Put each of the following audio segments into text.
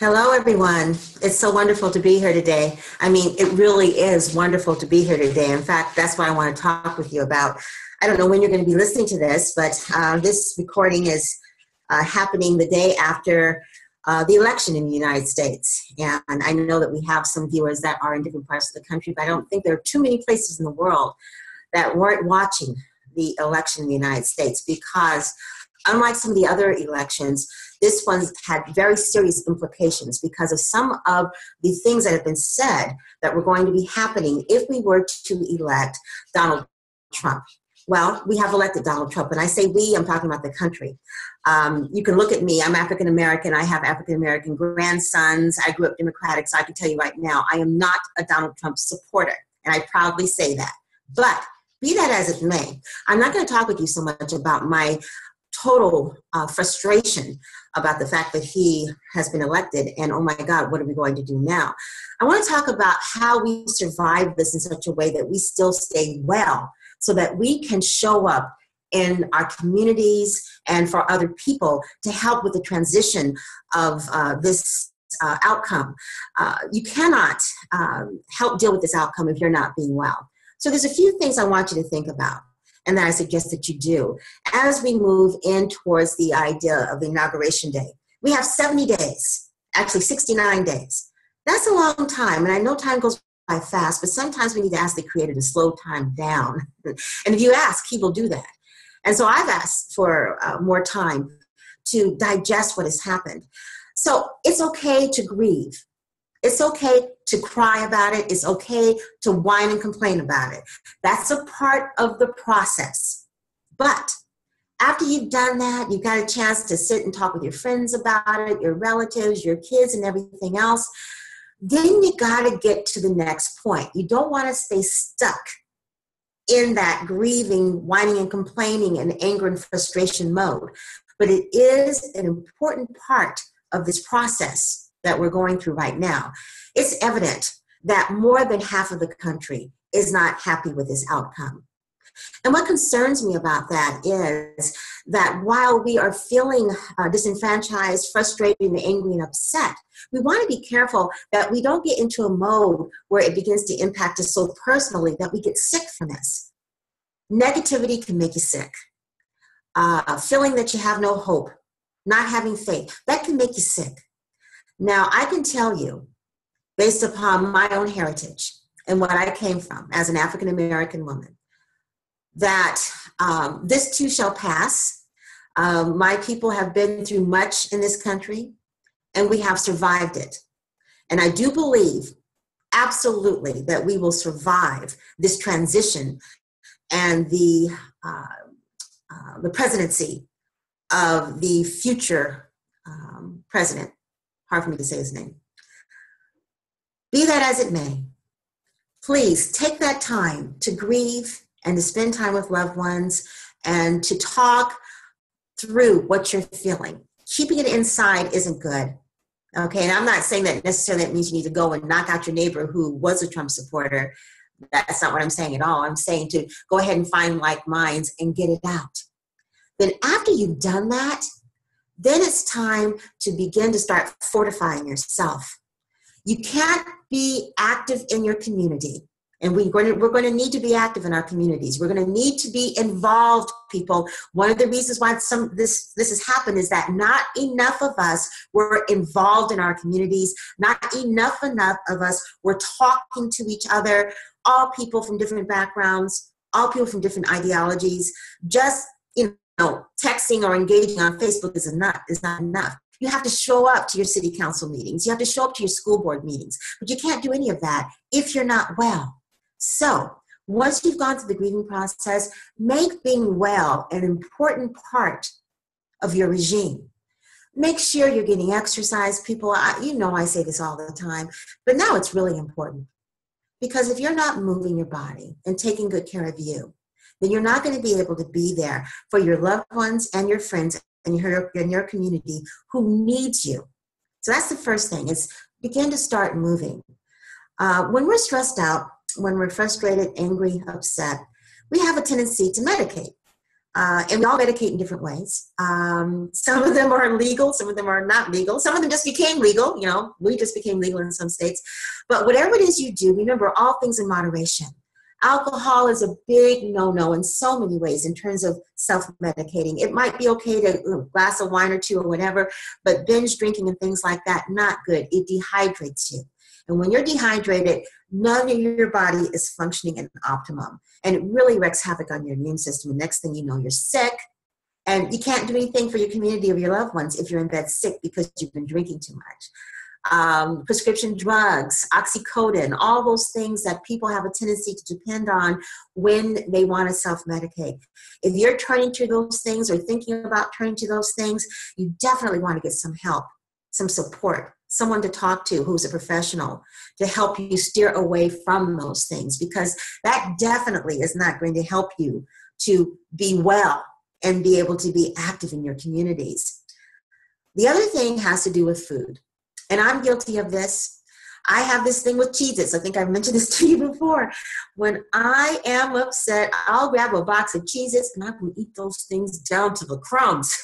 Hello, everyone. It's so wonderful to be here today. I mean, it really is wonderful to be here today. In fact, that's what I want to talk with you about. I don't know when you're going to be listening to this, but this recording is happening the day after the election in the United States. And I know that we have some viewers that are in different parts of the country, but I don't think there are too many places in the world that weren't watching the election in the United States, because unlike some of the other elections, this one's had very serious implications because of some of the things that have been said that were going to be happening if we were to elect Donald Trump. Well, we have elected Donald Trump. And I say we, I'm talking about the country. You can look at me. I'm African-American. I have African-American grandsons. I grew up Democratic, so I can tell you right now, I am not a Donald Trump supporter. And I proudly say that. But be that as it may, I'm not going to talk with you so much about my total frustration about the fact that he has been elected and, oh my God, what are we going to do now? I want to talk about how we survive this in such a way that we still stay well so that we can show up in our communities and for other people to help with the transition of this outcome. You cannot help deal with this outcome if you're not being well. So there's a few things I want you to think about, and that I suggest that you do as we move in towards the idea of Inauguration Day. We have 70 days, actually 69 days. That's a long time, and I know time goes by fast, but sometimes we need to ask the Creator to slow time down. And if you ask, He will do that. And so I've asked for more time to digest what has happened. So it's okay to grieve. It's okay to cry about it. It's okay to whine and complain about it. That's a part of the process. But after you've done that, you've got a chance to sit and talk with your friends about it, your relatives, your kids, and everything else. Then you got to get to the next point. You don't want to stay stuck in that grieving, whining, and complaining, and anger and frustration mode. But it is an important part of this process that we're going through right now. It's evident that more than half of the country is not happy with this outcome. And what concerns me about that is that while we are feeling disenfranchised, frustrated, and angry and upset, we want to be careful that we don't get into a mode where it begins to impact us so personally that we get sick from this. Negativity can make you sick. Feeling that you have no hope, not having faith, that can make you sick. Now, I can tell you, based upon my own heritage and what I came from as an African-American woman, that this too shall pass. My people have been through much in this country, and we have survived it. And I do believe absolutely that we will survive this transition and the presidency of the future president. Hard for me to say his name. Be that as it may, please take that time to grieve and to spend time with loved ones and to talk through what you're feeling. Keeping it inside isn't good. Okay, and I'm not saying that necessarily that means you need to go and knock out your neighbor who was a Trump supporter. That's not what I'm saying at all. I'm saying to go ahead and find like minds and get it out. Then after you've done that, then it's time to begin to start fortifying yourself. You can't be active in your community. And we're going to need to be active in our communities. We're going to need to be involved, people. One of the reasons why this has happened is that not enough of us were involved in our communities. Not enough of us were talking to each other, all people from different backgrounds, all people from different ideologies, just, No, texting or engaging on Facebook is not enough. You have to show up to your city council meetings. You have to show up to your school board meetings. But you can't do any of that if you're not well. So once you've gone through the grieving process, make being well an important part of your regime. Make sure you're getting exercise, people. I say this all the time, but now it's really important. Because if you're not moving your body and taking good care of you, then you're not going to be able to be there for your loved ones and your friends and your community who needs you. So that's the first thing, is begin to start moving. When we're stressed out, when we're frustrated, angry, upset, we have a tendency to medicate. And we all medicate in different ways. Some of them are legal, some of them are not legal. Some of them just became legal, you know, we just became legal in some states. But whatever it is you do, remember all things in moderation. Alcohol is a big no-no in so many ways in terms of self-medicating. It might be okay to a glass of wine or two or whatever, but binge drinking and things like that, not good. It dehydrates you. And when you're dehydrated, none of your body is functioning at an optimum. And it really wreaks havoc on your immune system. The next thing you know, you're sick. And you can't do anything for your community or your loved ones if you're in bed sick because you've been drinking too much. Prescription drugs, oxycodone, all those things that people have a tendency to depend on when they want to self-medicate. If you're turning to those things or thinking about turning to those things, you definitely want to get some help, some support, someone to talk to who's a professional to help you steer away from those things, because that definitely is not going to help you to be well and be able to be active in your communities. The other thing has to do with food. And I'm guilty of this. I have this thing with Cheez-Its. I think I've mentioned this to you before. When I am upset, I'll grab a box of Cheez-Its and I will eat those things down to the crumbs.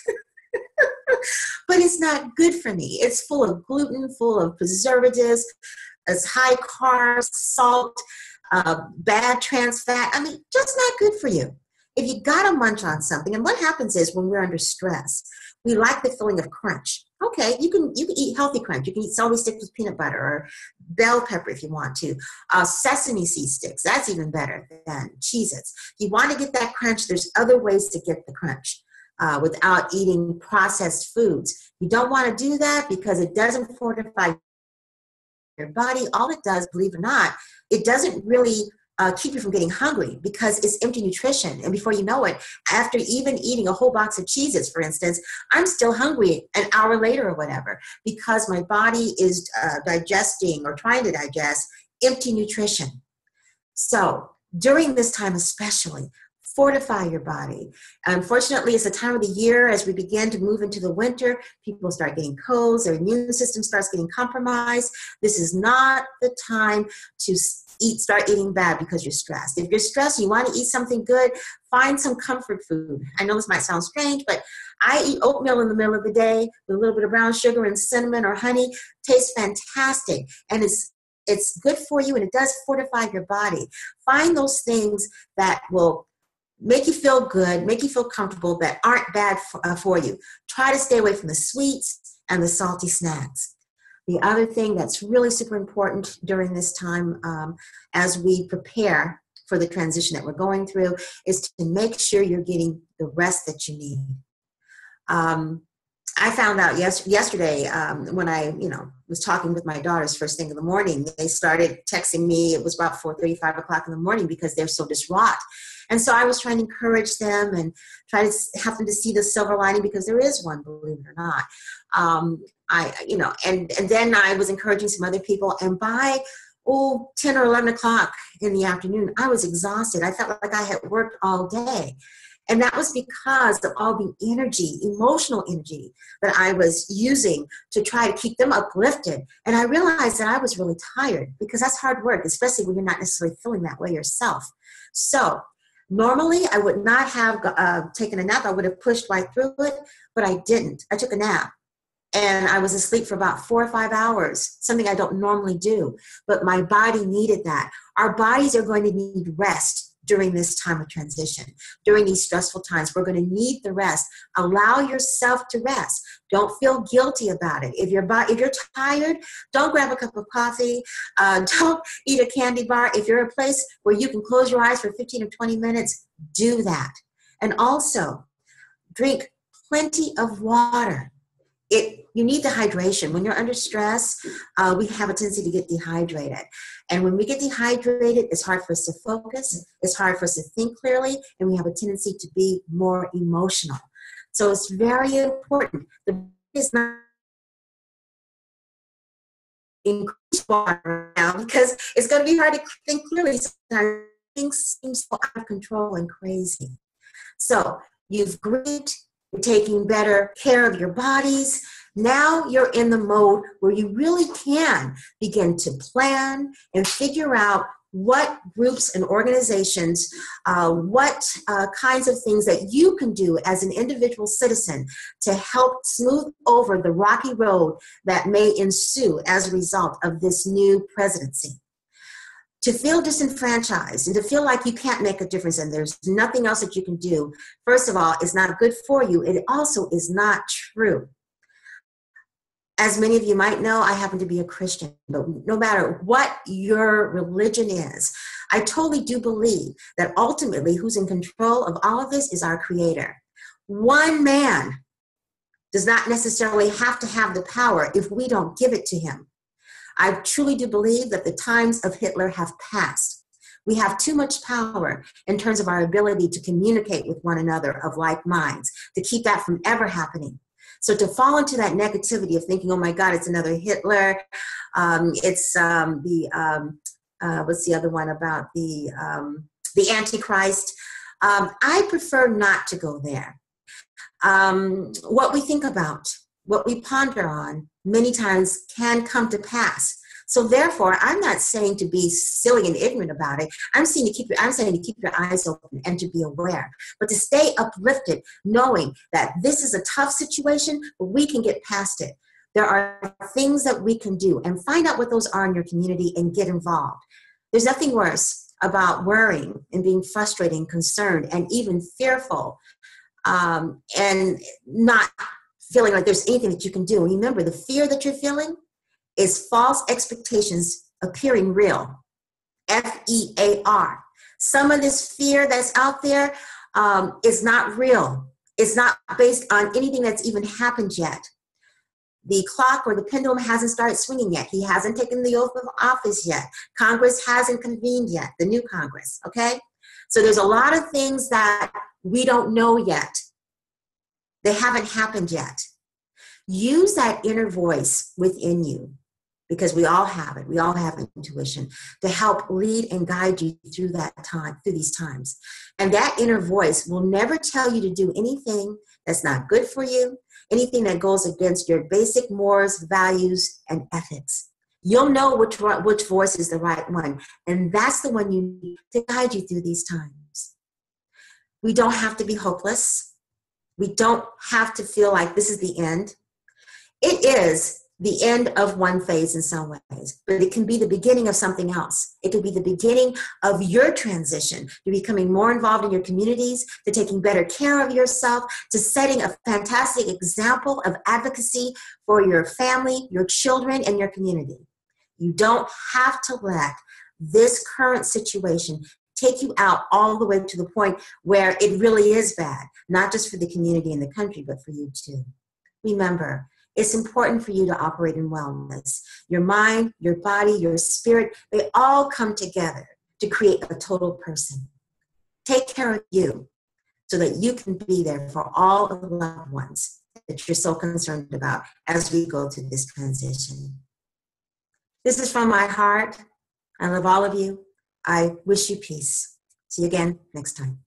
But it's not good for me. It's full of gluten, full of preservatives, it's high carbs, salt, bad trans fat. I mean, just not good for you. If you gotta munch on something, and what happens is when we're under stress, we like the feeling of crunch. Okay, you can eat healthy crunch. You can eat celery sticks with peanut butter or bell pepper if you want to. Sesame seed sticks, that's even better than Cheez-Its. You want to get that crunch, there's other ways to get the crunch without eating processed foods. You don't want to do that because it doesn't fortify your body. All it does, believe it or not, it doesn't really keep you from getting hungry because it's empty nutrition. And before you know it, after even eating a whole box of Cheez-Its, for instance, I'm still hungry an hour later or whatever because my body is digesting or trying to digest empty nutrition. So during this time especially, fortify your body. Unfortunately, it's a time of the year as we begin to move into the winter, people start getting colds, their immune system starts getting compromised. This is not the time to start eating bad because you're stressed. If you're stressed, you want to eat something good, find some comfort food. I know this might sound strange, but I eat oatmeal in the middle of the day with a little bit of brown sugar and cinnamon or honey. Tastes fantastic. And it's good for you and it does fortify your body. Find those things that will make you feel good, make you feel comfortable, that aren't bad for you. Try to stay away from the sweets and the salty snacks. The other thing that's really super important during this time as we prepare for the transition that we're going through is to make sure you're getting the rest that you need. I found out yesterday when I was talking with my daughters first thing in the morning, they started texting me. It was about 4:30, 5 o'clock in the morning because they're so distraught. And so I was trying to encourage them and try to have them to see the silver lining because there is one, believe it or not. And then I was encouraging some other people. And by 10 or 11 o'clock in the afternoon, I was exhausted. I felt like I had worked all day. And that was because of all the energy, emotional energy that I was using to try to keep them uplifted. And I realized that I was really tired because that's hard work, especially when you're not necessarily feeling that way yourself. So normally I would not have taken a nap. I would have pushed right through it, but I didn't. I took a nap. And I was asleep for about 4 or 5 hours, something I don't normally do. But my body needed that. Our bodies are going to need rest during this time of transition. During these stressful times, we're going to need the rest. Allow yourself to rest. Don't feel guilty about it. If you're tired, don't grab a cup of coffee. Don't eat a candy bar. If you're a place where you can close your eyes for 15 or 20 minutes, do that. And also, drink plenty of water. You need the hydration. When you're under stress, we have a tendency to get dehydrated. And when we get dehydrated, it's hard for us to focus. It's hard for us to think clearly. And we have a tendency to be more emotional. So it's very important. The body is not increase water now because it's going to be hard to think clearly. Sometimes things seem so out of control and crazy. So you've grieved. You're taking better care of your bodies. Now you're in the mode where you really can begin to plan and figure out what groups and organizations, what kinds of things that you can do as an individual citizen to help smooth over the rocky road that may ensue as a result of this new presidency. To feel disenfranchised and to feel like you can't make a difference and there's nothing else that you can do, first of all, is not good for you. It also is not true. As many of you might know, I happen to be a Christian, but no matter what your religion is, I totally do believe that ultimately who's in control of all of this is our Creator. One man does not necessarily have to have the power if we don't give it to him. I truly do believe that the times of Hitler have passed. We have too much power in terms of our ability to communicate with one another of like minds, to keep that from ever happening. So to fall into that negativity of thinking, oh my God, it's another Hitler. What's the other one about the Antichrist? I prefer not to go there. What we think about, what we ponder on, many times can come to pass. So therefore, I'm not saying to be silly and ignorant about it. I'm saying to keep your eyes open and to be aware, but to stay uplifted, knowing that this is a tough situation, but we can get past it. There are things that we can do, and find out what those are in your community and get involved. There's nothing worse about worrying and being frustrated and concerned and even fearful and not feeling like there's anything that you can do. Remember, the fear that you're feeling is false expectations appearing real. F-E-A-R. Some of this fear that's out there is not real. It's not based on anything that's even happened yet. The clock or the pendulum hasn't started swinging yet. He hasn't taken the oath of office yet. Congress hasn't convened yet, the new Congress, okay? So there's a lot of things that we don't know yet. They haven't happened yet. Use that inner voice within you, because we all have it. We all have intuition to help lead and guide you through that time, through these times. And that inner voice will never tell you to do anything that's not good for you, anything that goes against your basic morals, values, and ethics. You'll know which voice is the right one, and that's the one you need to guide you through these times. We don't have to be hopeless. We don't have to feel like this is the end. It is the end of one phase in some ways, but it can be the beginning of something else. It could be the beginning of your transition to becoming more involved in your communities, to taking better care of yourself, to setting a fantastic example of advocacy for your family, your children, and your community. You don't have to let this current situation take you out all the way to the point where it really is bad, not just for the community and the country, but for you too. Remember, it's important for you to operate in wellness. Your mind, your body, your spirit, they all come together to create a total person. Take care of you so that you can be there for all of the loved ones that you're so concerned about as we go through this transition. This is from my heart. I love all of you. I wish you peace. See you again next time.